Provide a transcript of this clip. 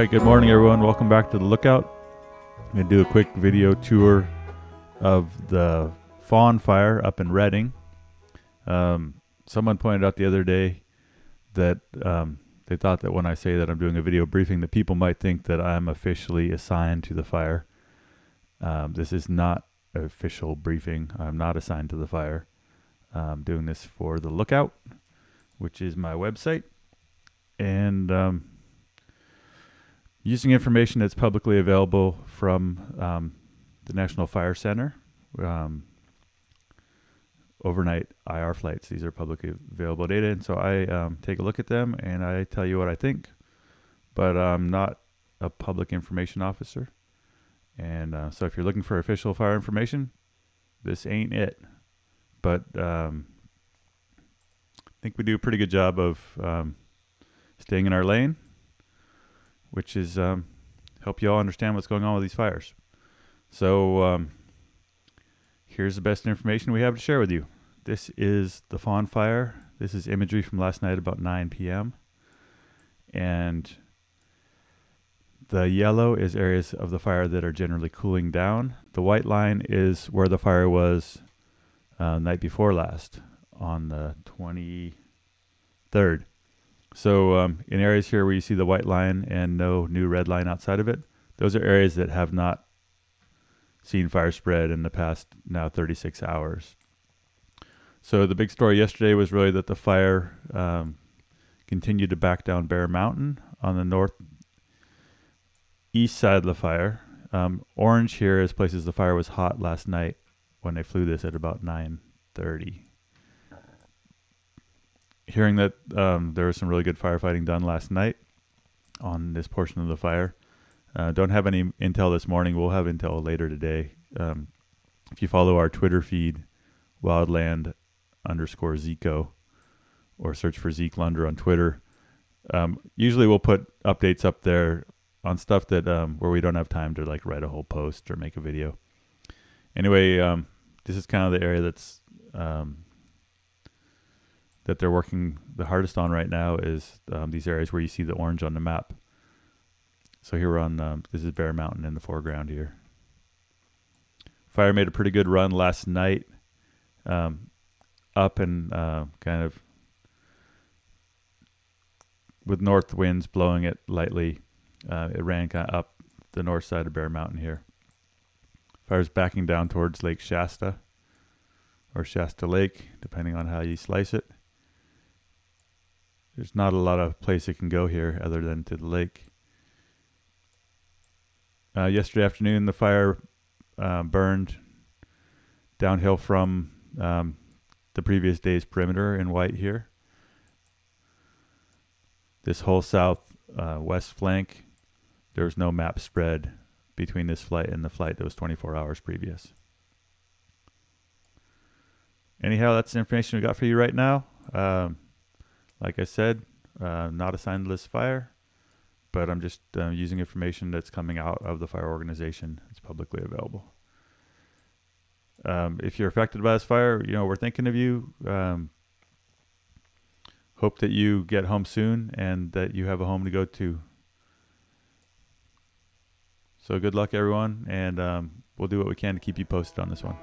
Alright, good morning everyone. Welcome back to the Lookout. I'm going to do a quick video tour of the Fawn Fire up in Redding. Someone pointed out the other day that they thought that when I say that I'm doing a video briefing, that people might think that I'm officially assigned to the fire. This is not an official briefing. I'm not assigned to the fire. I'm doing this for the Lookout, which is my website. And using information that's publicly available from the National Fire Center, overnight IR flights. These are publicly available data, and so I take a look at them and I tell you what I think. But I'm not a public information officer, and so if you're looking for official fire information, this ain't it. But I think we do a pretty good job of staying in our lane, which is help you all understand what's going on with these fires. So here's the best information we have to share with you. This is the Fawn Fire. This is imagery from last night about 9 p.m. And the yellow is areas of the fire that are generally cooling down. The white line is where the fire was night before last on the 23rd. So in areas here where you see the white line and no new red line outside of it, those are areas that have not seen fire spread in the past now 36 hours. So the big story yesterday was really that the fire continued to back down Bear Mountain on the northeast side of the fire. Orange here is places the fire was hot last night when they flew this at about 9:30. Hearing that there was some really good firefighting done last night on this portion of the fire. Don't have any intel this morning. We'll have intel later today. If you follow our Twitter feed, wildland_Zico, or search for Zeke Lunder on Twitter. Usually we'll put updates up there on stuff that where we don't have time to like write a whole post or make a video. Anyway, this is kind of the area that's that they're working the hardest on right now is these areas where you see the orange on the map. So here we're on, this is Bear Mountain in the foreground here. Fire made a pretty good run last night up and kind of with north winds blowing it lightly. It ran kind of up the north side of Bear Mountain here. Fire's backing down towards Lake Shasta or Shasta Lake, depending on how you slice it. There's not a lot of place it can go here other than to the lake. Yesterday afternoon, the fire burned downhill from the previous day's perimeter in white here. This whole southwest flank, there was no map spread between this flight and the flight that was 24 hours previous. Anyhow, that's the information we got for you right now. Like I said, not assigned to this fire, but I'm just using information that's coming out of the fire organization. It's publicly available. If you're affected by this fire, you know, we're thinking of you. Hope that you get home soon and that you have a home to go to. So good luck, everyone, and we'll do what we can to keep you posted on this one.